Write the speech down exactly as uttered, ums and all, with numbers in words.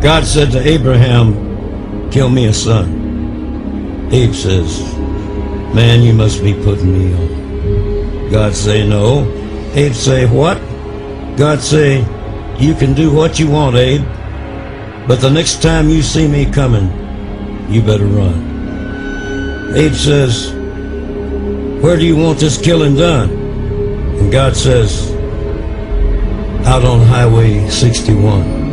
God said to Abraham, kill me a son. Eve says, man, you must be putting me on. God say, no. Abe say, what? God say, you can do what you want, Abe, but the next time you see me coming, you better run. Abe says, where do you want this killing done? And God says, out on Highway sixty-one.